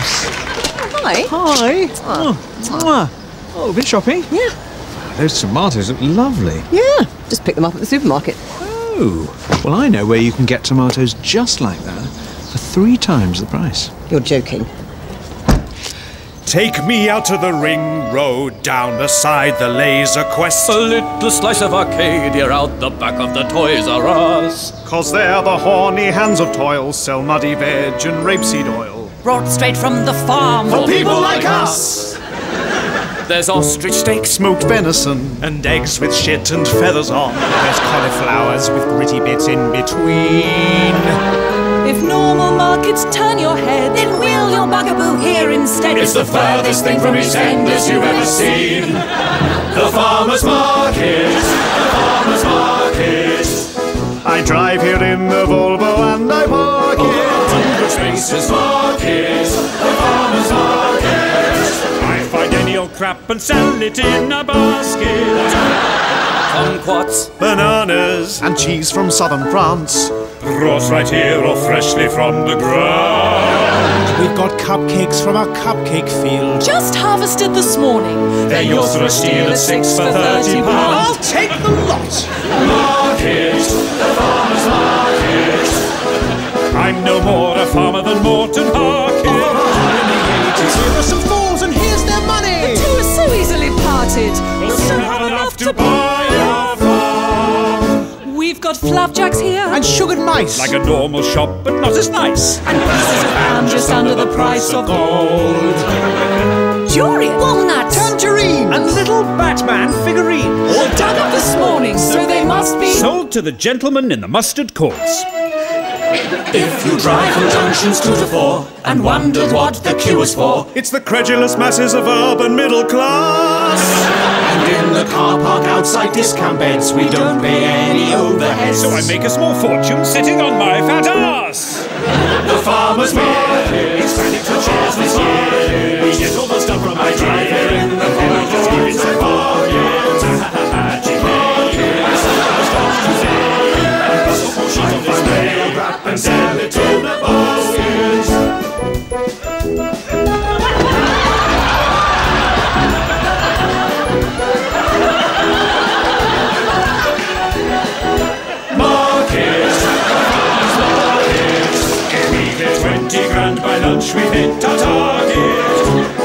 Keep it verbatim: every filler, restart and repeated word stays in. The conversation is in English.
house. Hi. Hi. Oh, oh, been shopping? Yeah. Those tomatoes look lovely. Yeah, just pick them up at the supermarket. Oh, well, I know where you can get tomatoes just like that for three times the price. You're joking. Take me out of the ring road, down the side the laser quest. A little slice of Arcadia out the back of the Toys R Us. Cause there the horny hands of toil sell muddy veg and rapeseed oil. Brought straight from the farm for, for people, people like, like us. us. There's ostrich steak, smoked venison, and eggs with shit and feathers on. There's cauliflowers with gritty bits in between. If normal markets turn your head, then wheel your Bugaboo here instead. It's the furthest thing from East End as you've ever seen. The farmer's market, the farmer's market. I drive here in the Volvo and I park it. Over a hundred spaces, market, the farmer's market. I find any old crap and sell it in a basket. Kumquats, bananas, and cheese from southern France. Grows right here or freshly from the ground. We've got cupcakes from our cupcake field. Just harvested this morning. They're yours for a steal at six for thirty pounds. I'll take the lot. Market, the farmer's market. I'm no more a farmer than Morton Harkett. Here are some falls and here's their money. The two are so easily parted. We'll soon have enough to buy. We've got flapjacks here and sugared mice, like a normal shop, but not as nice. And pieces of ham just under the price of gold. Durian, walnuts, tangerine, and little Batman figurine, all dug up this morning, so they must be sold to the gentleman in the mustard courts. If you drive from junctions two to four and wonder what the queue is for, it's the credulous masses of urban middle class. And in the car park outside Discount Beds, we don't pay any overheads. So I make a small fortune sitting on my fat ass. The farmer's market, expanding to chairs this year. We get all the stuff from my drive here in the corner, just give it some bargains. Magic making, I still have stuff to say. And bustle for sheets on display, wrap and sell it in the baskets. We've hit our target.